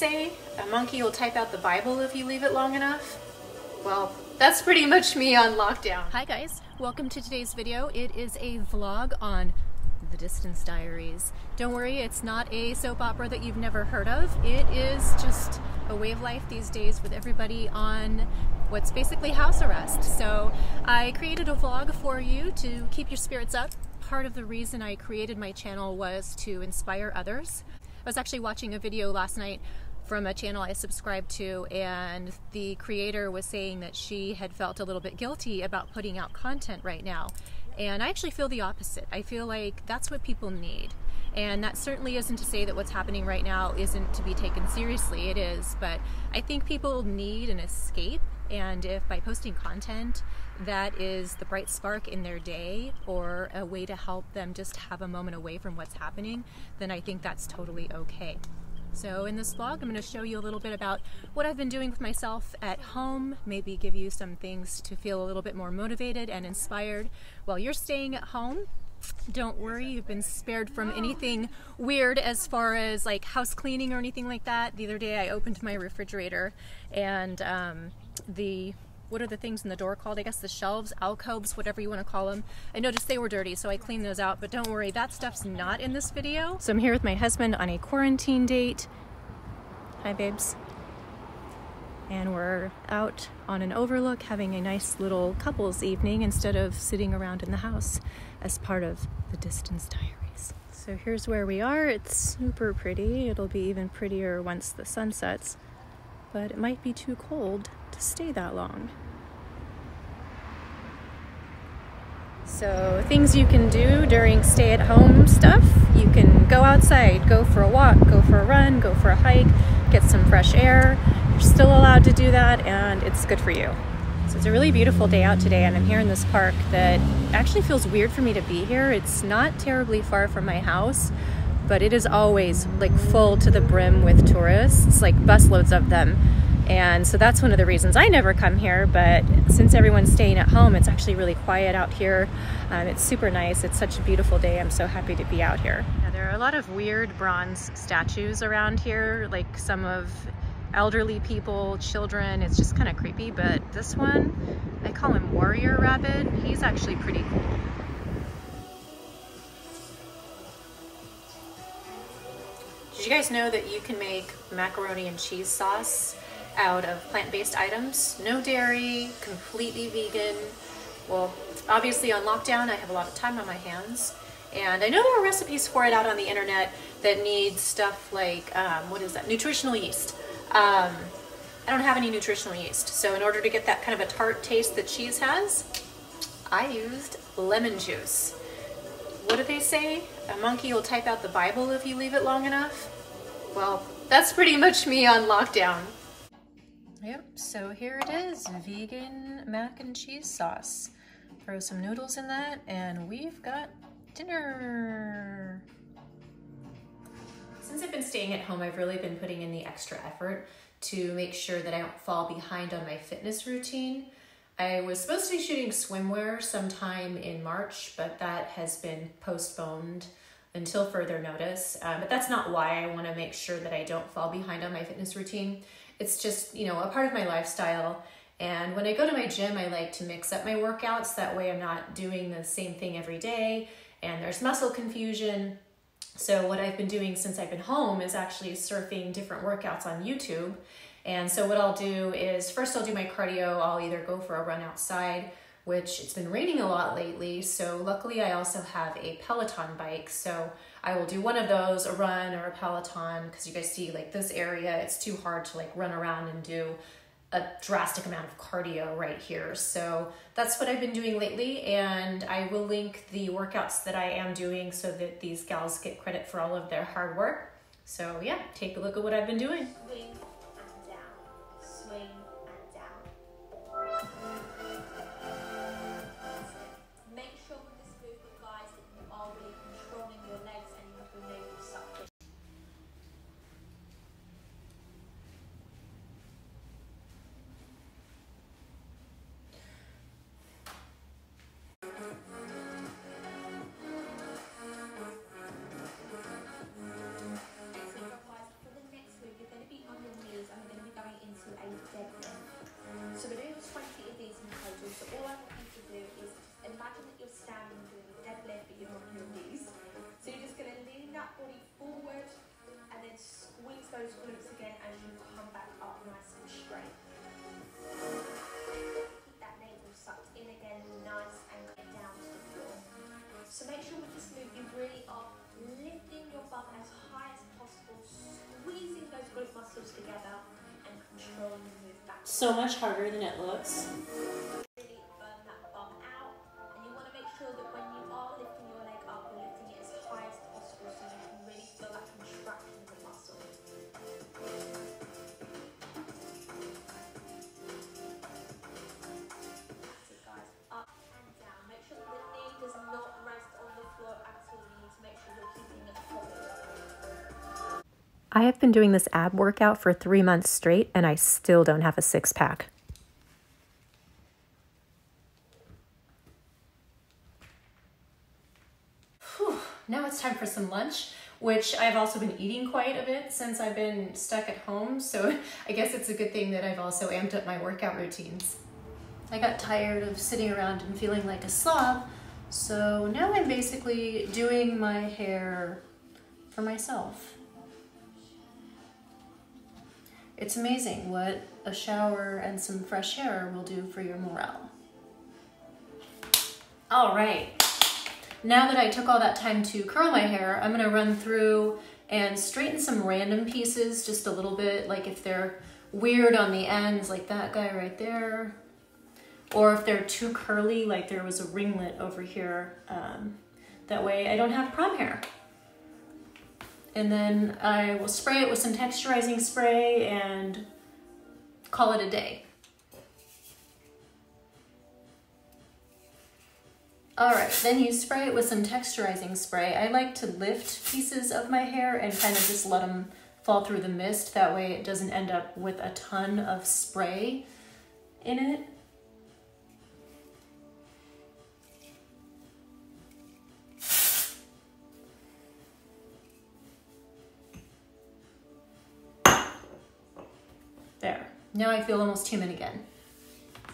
say a monkey will type out the Bible if you leave it long enough. Well, that's pretty much me on lockdown. Hi guys, welcome to today's video. It is a vlog on The Distance Diaries. Don't worry, it's not a soap opera that you've never heard of. It is just a way of life these days with everybody on what's basically house arrest. So I created a vlog for you to keep your spirits up. Part of the reason I created my channel was to inspire others. I was actually watching a video last night from a channel I subscribed to, and the creator was saying that she had felt a little bit guilty about putting out content right now. And I actually feel the opposite. I feel like that's what people need. And that certainly isn't to say that what's happening right now isn't to be taken seriously. It is, but I think people need an escape. And if by posting content that is the bright spark in their day or a way to help them just have a moment away from what's happening, then I think that's totally okay. So in this vlog, I'm going to show you a little bit about what I've been doing with myself at home, maybe give you some things to feel a little bit more motivated and inspired while you're staying at home. Don't worry, you've been spared from anything weird as far as like house cleaning or anything like that. The other day I opened my refrigerator and what are the things in the door called? I guess the shelves, alcoves, whatever you want to call them. I noticed they were dirty, so I cleaned those out, but don't worry, that stuff's not in this video. So I'm here with my husband on a quarantine date. Hi, babes. And we're out on an overlook having a nice little couples evening instead of sitting around in the house as part of The Distance Diaries. So here's where we are. It's super pretty. It'll be even prettier once the sun sets, but it might be too cold to stay that long. So things you can do during stay-at-home stuff, you can go outside, go for a walk, go for a run, go for a hike, get some fresh air. You're still allowed to do that and it's good for you. So it's a really beautiful day out today and I'm here in this park that actually feels weird for me to be here. It's not terribly far from my house, but it is always like full to the brim with tourists, like busloads of them. And so that's one of the reasons I never come here, but since everyone's staying at home, it's actually really quiet out here. It's super nice. It's such a beautiful day. I'm so happy to be out here. Now, there are a lot of weird bronze statues around here, like some of elderly people, children. It's just kind of creepy, but this one, I call him Warrior Rabbit. He's actually pretty cool. Did you guys know that you can make macaroni and cheese sauce out of plant-based items? No dairy, completely vegan. Well, obviously on lockdown, I have a lot of time on my hands. And I know there are recipes for it out on the internet that need stuff like, nutritional yeast. I don't have any nutritional yeast. So in order to get that kind of a tart taste that cheese has, I used lemon juice. What do they say? A monkey will type out the Bible if you leave it long enough. Well, that's pretty much me on lockdown. Yep, so here it is, vegan mac and cheese sauce. Throw some noodles in that and we've got dinner. Since I've been staying at home, I've really been putting in the extra effort to make sure that I don't fall behind on my fitness routine. I was supposed to be shooting swimwear sometime in March, but that has been postponed until further notice. But that's not why I want to make sure that I don't fall behind on my fitness routine. It's just, you know, a part of my lifestyle. And when I go to my gym, I like to mix up my workouts. That way I'm not doing the same thing every day and there's muscle confusion. So what I've been doing since I've been home is actually surfing different workouts on YouTube. And so what I'll do is first I'll do my cardio. I'll either go for a run outside, which it's been raining a lot lately. So luckily I also have a Peloton bike. So I will do one of those, a run or a Peloton, because you guys see like this area, it's too hard to like run around and do a drastic amount of cardio right here. So that's what I've been doing lately. And I will link the workouts that I am doing so that these gals get credit for all of their hard work. So yeah, take a look at what I've been doing. Swing and down. Make sure with this movement, guys, that you are really controlling your legs and you have to know yourself. So guys, for the next move, you're going to be on 10 minutes. So we're doing 20 of these in total, so all I want you to do is imagine that you're standing doing a deadlift but you're on your knees. So you're just going to lean that body forward and then squeeze those glutes again as you come back up nice and straight. Keep that navel sucked in again, nice and get down to the floor. So make sure with this move you really are lifting your bum as high as possible, squeezing those glute muscles together and controlling the move back. So much harder than it looks. Really burn that bum out, and you want to make sure that when you are lifting your leg up, you're lifting it as high as possible so you can really feel that contraction of the muscle. I have been doing this ab workout for 3 months straight, and I still don't have a six-pack. Now it's time for some lunch, which I've also been eating quite a bit since I've been stuck at home, so I guess it's a good thing that I've also amped up my workout routines. I got tired of sitting around and feeling like a slob, so now I'm basically doing my hair for myself. It's amazing what a shower and some fresh hair will do for your morale. All right, now that I took all that time to curl my hair, I'm gonna run through and straighten some random pieces just a little bit, like if they're weird on the ends, like that guy right there, or if they're too curly, like there was a ringlet over here. That way I don't have prom hair. And then I will spray it with some texturizing spray and call it a day. All right, then you spray it with some texturizing spray. I like to lift pieces of my hair and kind of just let them fall through the mist. That way it doesn't end up with a ton of spray in it. Now I feel almost human again.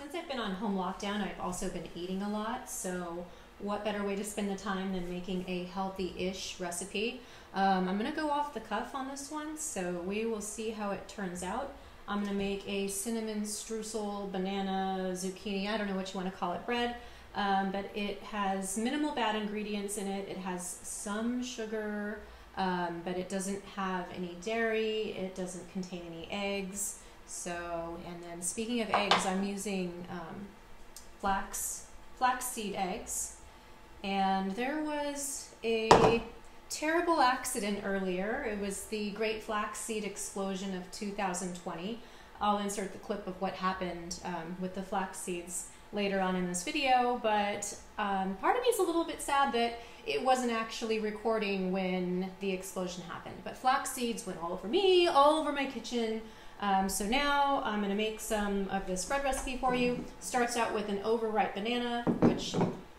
Since I've been on home lockdown, I've also been eating a lot, so what better way to spend the time than making a healthy-ish recipe? I'm gonna go off the cuff on this one, so we will see how it turns out. I'm gonna make a cinnamon streusel, banana, zucchini, I don't know what you wanna call it, bread, but it has minimal bad ingredients in it. It has some sugar, but it doesn't have any dairy, it doesn't contain any eggs. So, and then speaking of eggs, I'm using flaxseed eggs, and there was a terrible accident earlier. It was the great flaxseed explosion of 2020. I'll insert the clip of what happened with the flaxseeds later on in this video, but part of me is a little bit sad that it wasn't actually recording when the explosion happened. But flaxseeds went all over me, all over my kitchen. So now I'm going to make some of this bread recipe for you. Starts out with an overripe banana, which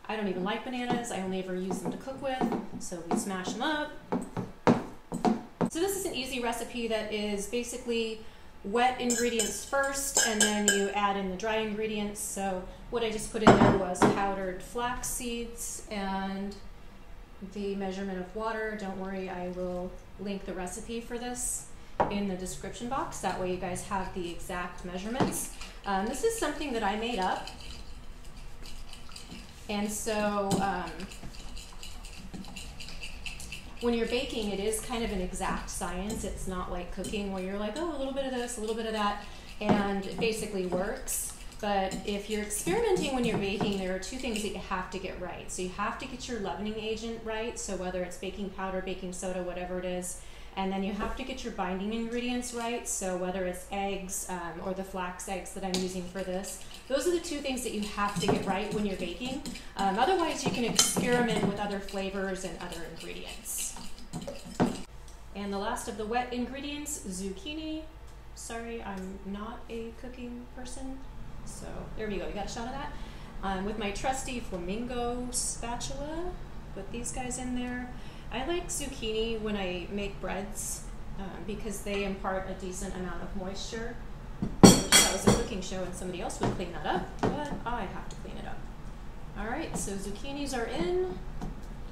I don't even like bananas. I only ever use them to cook with, so we smash them up. So this is an easy recipe that is basically wet ingredients first, and then you add in the dry ingredients. So what I just put in there was powdered flax seeds and the measurement of water. Don't worry, I will link the recipe for this in the description box, that way you guys have the exact measurements. This is something that I made up, and so when you're baking, it is kind of an exact science. It's not like cooking where you're like, oh, a little bit of this, a little bit of that, and it basically works. But if you're experimenting when you're baking, there are two things that you have to get right. So you have to get your leavening agent right, so whether it's baking powder, baking soda, whatever it is. And then you have to get your binding ingredients right, so whether it's eggs or the flax eggs that I'm using for this. Those are the two things that you have to get right when you're baking. Otherwise, you can experiment with other flavors and other ingredients. And the last of the wet ingredients, zucchini. Sorry, I'm not a cooking person. So there we go, you got a shot of that. With my trusty flamingo spatula, put these guys in there. I like zucchini when I make breads because they impart a decent amount of moisture, which that was a cooking show and somebody else would clean that up, but I have to clean it up. All right, so zucchinis are in,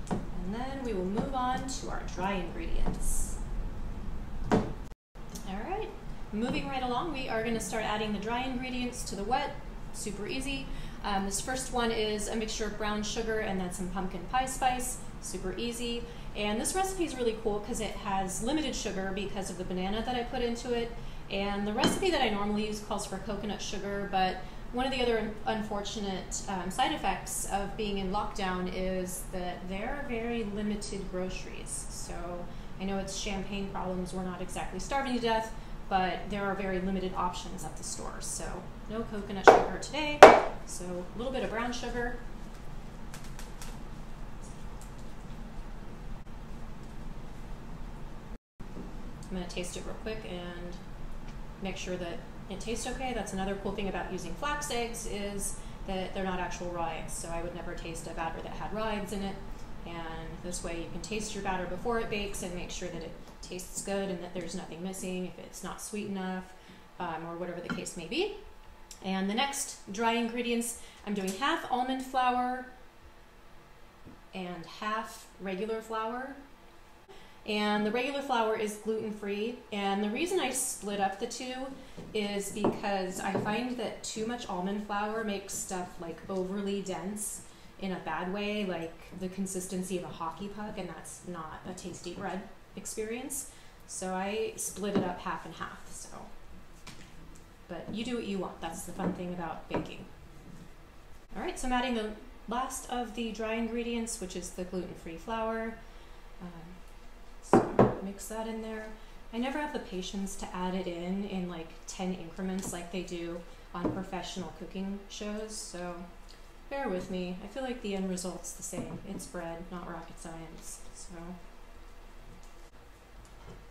and then we will move on to our dry ingredients. All right, moving right along, we are gonna start adding the dry ingredients to the wet, super easy. This first one is a mixture of brown sugar and then some pumpkin pie spice, super easy. And this recipe is really cool because it has limited sugar because of the banana that I put into it. And the recipe that I normally use calls for coconut sugar, but one of the other unfortunate side effects of being in lockdown is that there are very limited groceries. So I know it's champagne problems, we're not exactly starving to death, but there are very limited options at the store. So no coconut sugar today, so a little bit of brown sugar. I'm going to taste it real quick and make sure that it tastes okay. That's another cool thing about using flax eggs is that they're not actual raw eggs, so I would never taste a batter that had raw eggs in it. And this way you can taste your batter before it bakes and make sure that it tastes good and that there's nothing missing, if it's not sweet enough or whatever the case may be. And the next dry ingredients, I'm doing half almond flour and half regular flour. And the regular flour is gluten-free. And the reason I split up the two is because I find that too much almond flour makes stuff like overly dense in a bad way, like the consistency of a hockey puck, and that's not a tasty bread experience. So I split it up half and half, so. But you do what you want. That's the fun thing about baking. All right, so I'm adding the last of the dry ingredients, which is the gluten-free flour. So mix that in there. I never have the patience to add it in like 10 increments like they do on professional cooking shows, so bear with me. I feel like the end result's the same. It's bread, not rocket science, so.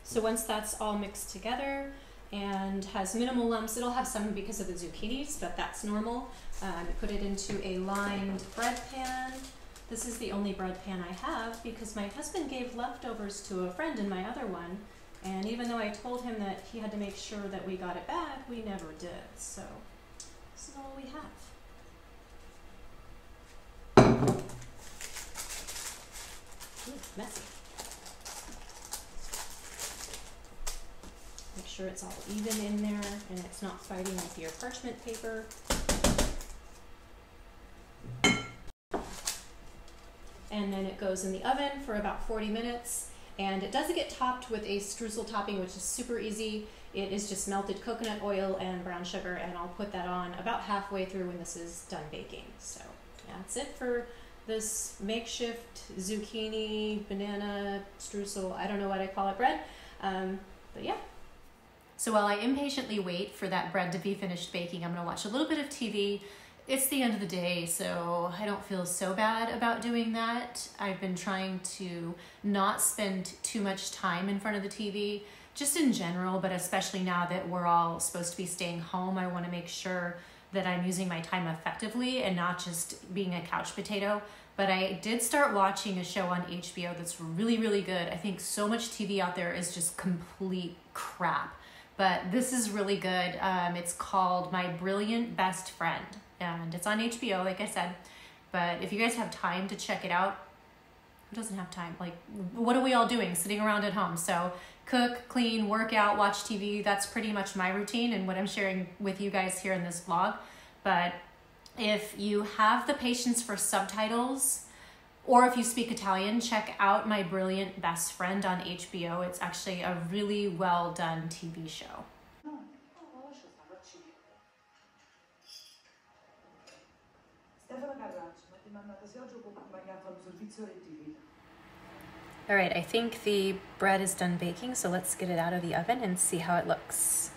So once that's all mixed together and has minimal lumps, it'll have some because of the zucchinis, but that's normal. Put it into a lined bread pan. This is the only bread pan I have because my husband gave leftovers to a friend in my other one, and even though I told him that he had to make sure that we got it back, we never did, so this is all we have. Ooh, messy. Make sure it's all even in there and it's not fighting with your parchment paper. And then it goes in the oven for about 40 minutes. And it doesn't get topped with a streusel topping, which is super easy. It is just melted coconut oil and brown sugar, and I'll put that on about halfway through when this is done baking. So that's it for this makeshift zucchini, banana, streusel, I don't know what I call it, bread, but yeah. So while I impatiently wait for that bread to be finished baking, I'm gonna watch a little bit of TV. It's the end of the day, so I don't feel so bad about doing that. I've been trying to not spend too much time in front of the TV, just in general, but especially now that we're all supposed to be staying home, I want to make sure that I'm using my time effectively and not just being a couch potato. But I did start watching a show on HBO that's really, really good. I think so much TV out there is just complete crap, but this is really good. It's called My Brilliant Best Friend. And it's on HBO, like I said, but if you guys have time to check it out, who doesn't have time? Like, what are we all doing sitting around at home? So cook, clean, work out, watch TV. That's pretty much my routine and what I'm sharing with you guys here in this vlog. But if you have the patience for subtitles, or if you speak Italian, check out My Brilliant Best Friend on HBO. It's actually a really well done TV show. All right, I think the bread is done baking, so let's get it out of the oven and see how it looks.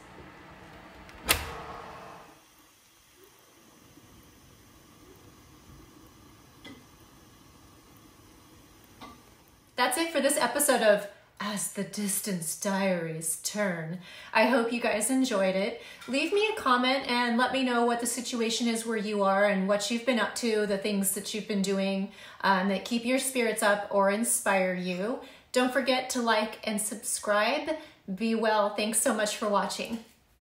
That's it for this episode of As the Distance Diaries Turn. I hope you guys enjoyed it. Leave me a comment and let me know what the situation is where you are and what you've been up to, the things that you've been doing that keep your spirits up or inspire you. Don't forget to like and subscribe. Be well. Thanks so much for watching.